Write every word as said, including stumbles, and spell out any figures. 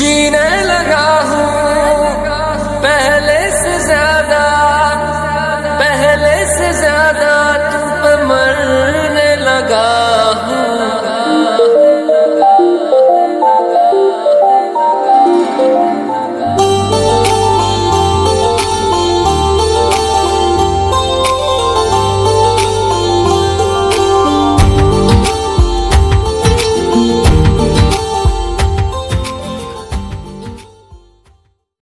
जीने